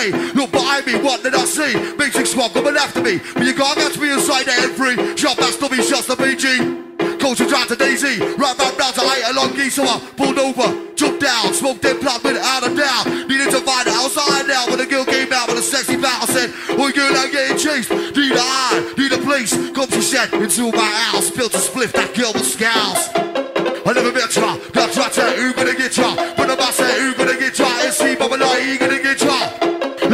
free. Look behind me, what did I see? Meeting squad coming after me, but you can't catch me inside the M3. Shot past dummy, shots to BG. Culture down to Daisy, right back down to later Longy. So I pulled over, jumped down, smoked in blood, been out of down. Needed to find it outside now. When the girl came out with a sexy bat, I said, "Oh, girl, I'm getting chased. Need a eye, need a place." Come she said, into my house, built a spliff, that girl was scowls. I never met ya, that's right, say, who gonna get ya? But the man say, who gonna get ya? It's see, but like, he gonna get ya.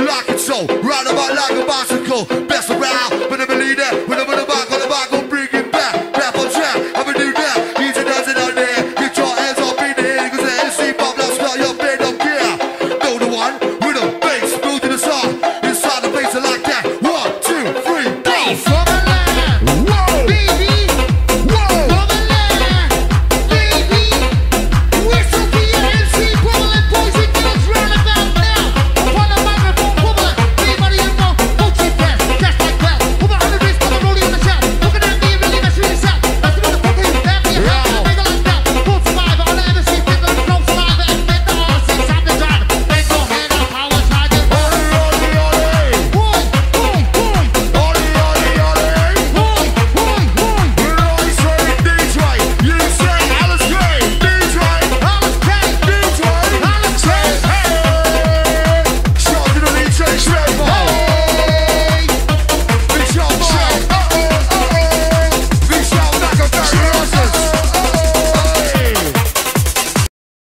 Like it so, round about like a bicycle. Best around, but I believe that. When I'm on the back, I'll bring it back. Back on track, I'm a new now. Easy dancing out there, get your hands up in the air. Cause the MC pop, that's not your bed, I'm gear. Know the one, with a bass, building the song. Inside the bass, I like that. 1, 2, 3, go!